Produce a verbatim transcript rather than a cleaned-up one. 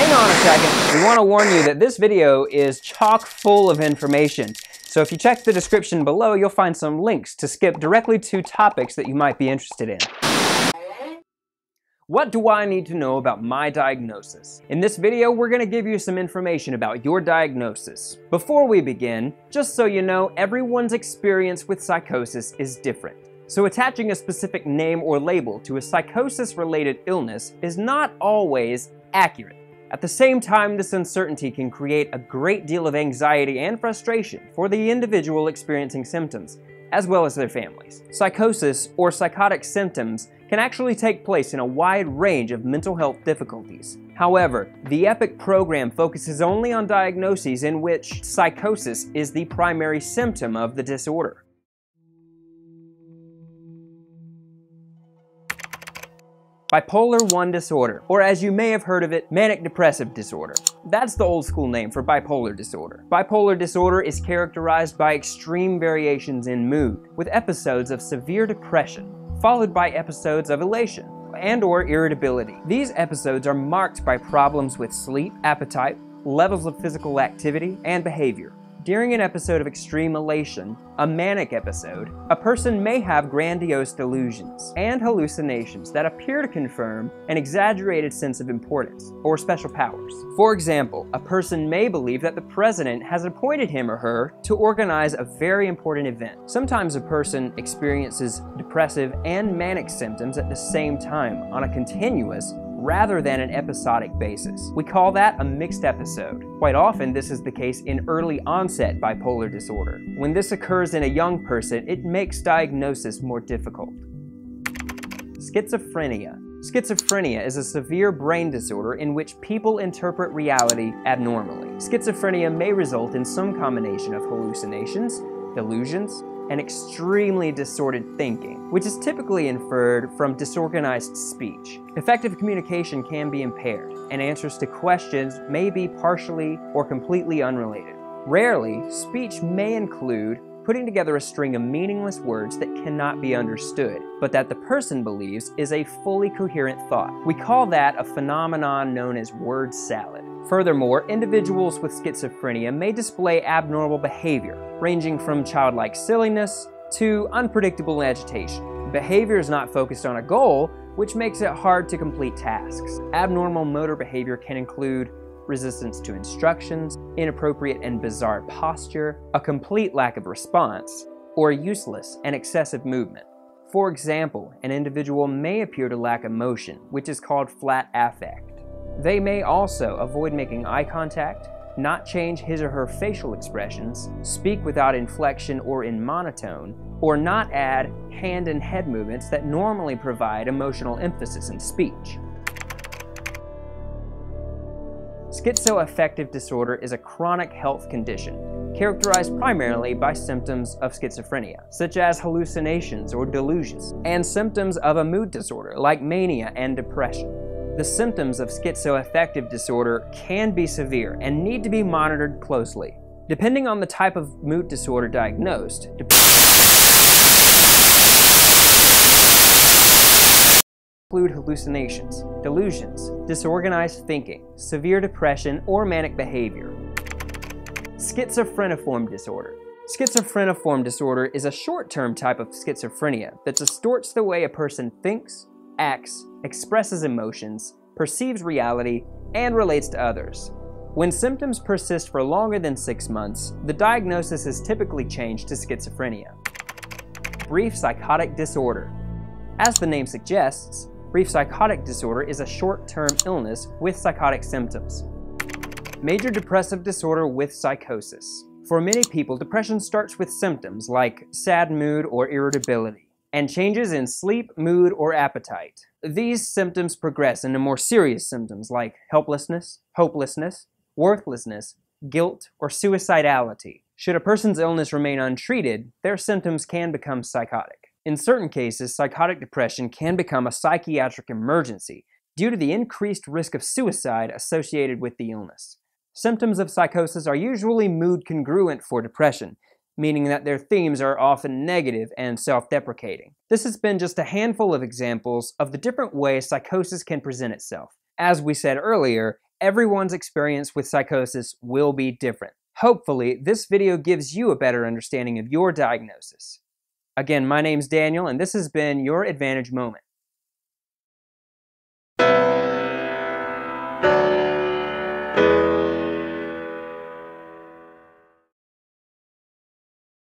Hang on a second. We want to warn you that this video is chock full of information. So if you check the description below, you'll find some links to skip directly to topics that you might be interested in. What do I need to know about my diagnosis? In this video, we're going to give you some information about your diagnosis. Before we begin, just so you know, everyone's experience with psychosis is different. So attaching a specific name or label to a psychosis-related illness is not always accurate. At the same time, this uncertainty can create a great deal of anxiety and frustration for the individual experiencing symptoms, as well as their families. Psychosis or psychotic symptoms can actually take place in a wide range of mental health difficulties. However, the EPIC program focuses only on diagnoses in which psychosis is the primary symptom of the disorder. Bipolar one disorder, or as you may have heard of it, manic depressive disorder. That's the old school name for bipolar disorder. Bipolar disorder is characterized by extreme variations in mood, with episodes of severe depression, followed by episodes of elation and or irritability. These episodes are marked by problems with sleep, appetite, levels of physical activity, and behavior. During an episode of extreme elation, a manic episode, a person may have grandiose delusions and hallucinations that appear to confirm an exaggerated sense of importance or special powers. For example, a person may believe that the president has appointed him or her to organize a very important event. Sometimes a person experiences depressive and manic symptoms at the same time on a continuous rather than an episodic basis. We call that a mixed episode. Quite often, this is the case in early onset bipolar disorder. When this occurs in a young person, it makes diagnosis more difficult. Schizophrenia. Schizophrenia is a severe brain disorder in which people interpret reality abnormally. Schizophrenia may result in some combination of hallucinations, delusions, and extremely disordered thinking, which is typically inferred from disorganized speech. Effective communication can be impaired, and answers to questions may be partially or completely unrelated. Rarely, speech may include putting together a string of meaningless words that cannot be understood, but that the person believes is a fully coherent thought. We call that a phenomenon known as word salad. Furthermore, individuals with schizophrenia may display abnormal behavior, ranging from childlike silliness to unpredictable agitation. Behavior is not focused on a goal, which makes it hard to complete tasks. Abnormal motor behavior can include resistance to instructions, inappropriate and bizarre posture, a complete lack of response, or useless and excessive movement. For example, an individual may appear to lack emotion, which is called flat affect. They may also avoid making eye contact, not change his or her facial expressions, speak without inflection or in monotone, or not add hand and head movements that normally provide emotional emphasis in speech. Schizoaffective disorder is a chronic health condition characterized primarily by symptoms of schizophrenia, such as hallucinations or delusions, and symptoms of a mood disorder like mania and depression. The symptoms of schizoaffective disorder can be severe and need to be monitored closely. Depending on the type of mood disorder diagnosed, include hallucinations, delusions, disorganized thinking, severe depression, or manic behavior. Schizophreniform disorder. Schizophreniform disorder is a short-term type of schizophrenia that distorts the way a person thinks, acts, expresses emotions, perceives reality, and relates to others. When symptoms persist for longer than six months, the diagnosis is typically changed to schizophrenia. Brief psychotic disorder. As the name suggests, brief psychotic disorder is a short-term illness with psychotic symptoms. Major depressive disorder with psychosis. For many people, depression starts with symptoms like sad mood or irritability, and changes in sleep, mood, or appetite. These symptoms progress into more serious symptoms like helplessness, hopelessness, worthlessness, guilt, or suicidality. Should a person's illness remain untreated, their symptoms can become psychotic. In certain cases, psychotic depression can become a psychiatric emergency due to the increased risk of suicide associated with the illness. Symptoms of psychosis are usually mood congruent for depression, meaning that their themes are often negative and self-deprecating. This has been just a handful of examples of the different ways psychosis can present itself. As we said earlier, Everyone's experience with psychosis will be different. Hopefully, this video gives you a better understanding of your diagnosis. Again, my name's Daniel, and this has been your Advantage Moment.